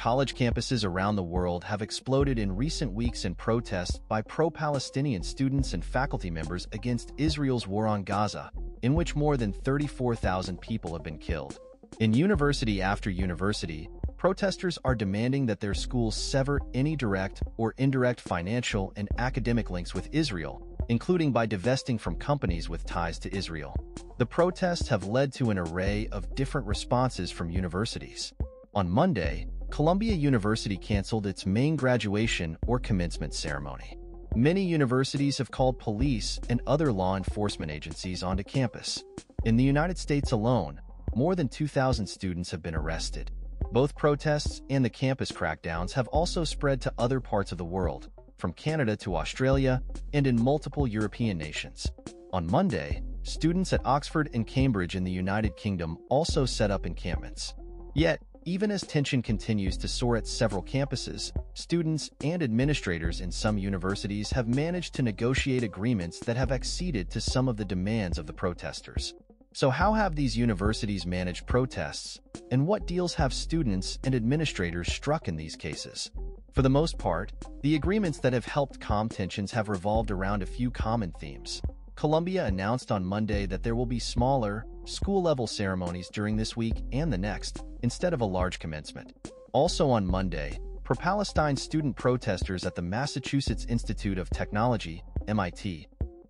College campuses around the world have exploded in recent weeks in protests by pro-Palestinian students and faculty members against Israel's war on Gaza, in which more than 34,000 people have been killed. In university after university, protesters are demanding that their schools sever any direct or indirect financial and academic links with Israel, including by divesting from companies with ties to Israel. The protests have led to an array of different responses from universities. On Monday, Columbia University canceled its main graduation or commencement ceremony. Many universities have called police and other law enforcement agencies onto campus. In the United States alone, more than 2,000 students have been arrested. Both protests and the campus crackdowns have also spread to other parts of the world, from Canada to Australia, and in multiple European nations. On Monday, students at Oxford and Cambridge in the United Kingdom also set up encampments. Yet, even as tension continues to soar at several campuses, students and administrators in some universities have managed to negotiate agreements that have acceded to some of the demands of the protesters. So how have these universities managed protests, and what deals have students and administrators struck in these cases? For the most part, the agreements that have helped calm tensions have revolved around a few common themes. Columbia announced on Monday that there will be smaller, school-level ceremonies during this week and the next, instead of a large commencement. Also on Monday, pro-Palestine student protesters at the Massachusetts Institute of Technology, MIT,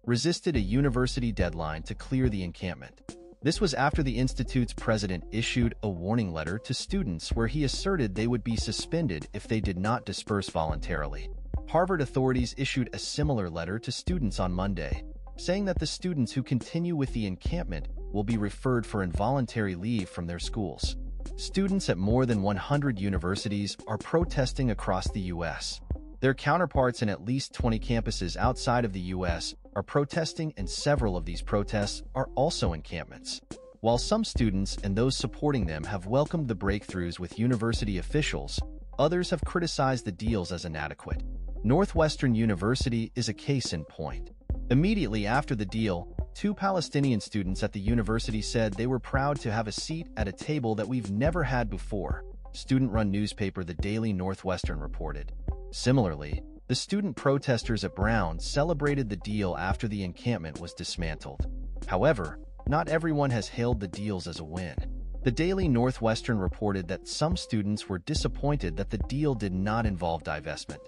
resisted a university deadline to clear the encampment. This was after the institute's president issued a warning letter to students where he asserted they would be suspended if they did not disperse voluntarily. Harvard authorities issued a similar letter to students on Monday, saying that the students who continue with the encampment will be referred for involuntary leave from their schools. Students at more than 100 universities are protesting across the U.S. Their counterparts in at least 20 campuses outside of the U.S. are protesting, and several of these protests are also encampments. While some students and those supporting them have welcomed the breakthroughs with university officials, others have criticized the deals as inadequate. Northwestern University is a case in point. Immediately after the deal, two Palestinian students at the university said they were proud to have a seat at a table that we've never had before, student-run newspaper The Daily Northwestern reported. Similarly, the student protesters at Brown celebrated the deal after the encampment was dismantled. However, not everyone has hailed the deals as a win. The Daily Northwestern reported that some students were disappointed that the deal did not involve divestment.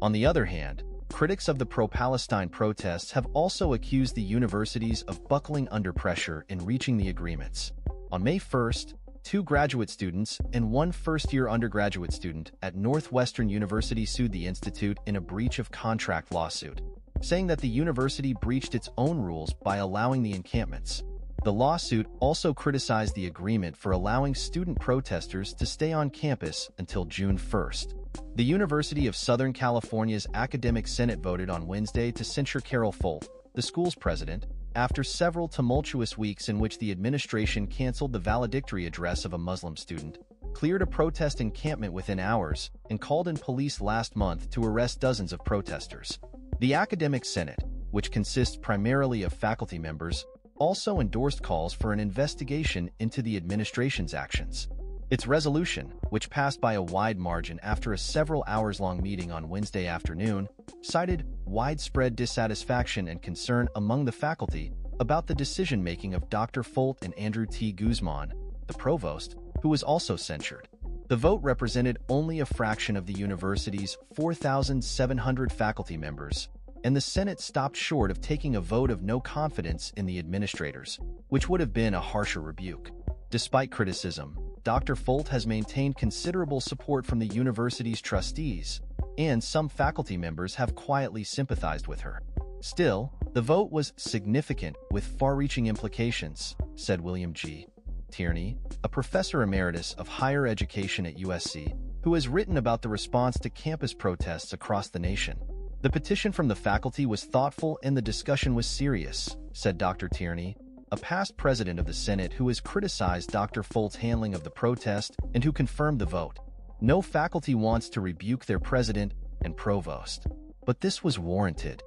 On the other hand, critics of the pro-Palestine protests have also accused the universities of buckling under pressure in reaching the agreements. On May 1st, two graduate students and one first-year undergraduate student at Northwestern University sued the institute in a breach of contract lawsuit, saying that the university breached its own rules by allowing the encampments. The lawsuit also criticized the agreement for allowing student protesters to stay on campus until June 1st. The University of Southern California's Academic Senate voted on Wednesday to censure Carol Folt, the school's president, after several tumultuous weeks in which the administration canceled the valedictory address of a Muslim student, cleared a protest encampment within hours, and called in police last month to arrest dozens of protesters. The Academic Senate, which consists primarily of faculty members, also endorsed calls for an investigation into the administration's actions. Its resolution, which passed by a wide margin after a several hours-long meeting on Wednesday afternoon, cited widespread dissatisfaction and concern among the faculty about the decision-making of Dr. Folt and Andrew T. Guzman, the provost, who was also censured. The vote represented only a fraction of the university's 4,700 faculty members, and the Senate stopped short of taking a vote of no confidence in the administrators, which would have been a harsher rebuke. Despite criticism, Dr. Folt has maintained considerable support from the university's trustees, and some faculty members have quietly sympathized with her. Still, the vote was significant with far-reaching implications, said William G. Tierney, a professor emeritus of higher education at USC, who has written about the response to campus protests across the nation. The petition from the faculty was thoughtful and the discussion was serious, said Dr. Tierney, a past president of the Senate who has criticized Dr. Folt's handling of the protest and who confirmed the vote. No faculty wants to rebuke their president and provost, but this was warranted.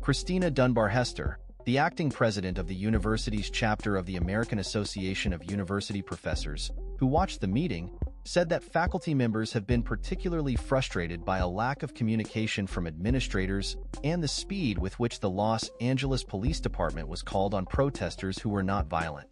Christina Dunbar-Hester, the acting president of the university's chapter of the American Association of University Professors, who watched the meeting, said that faculty members have been particularly frustrated by a lack of communication from administrators and the speed with which the Los Angeles Police Department was called on protesters who were not violent.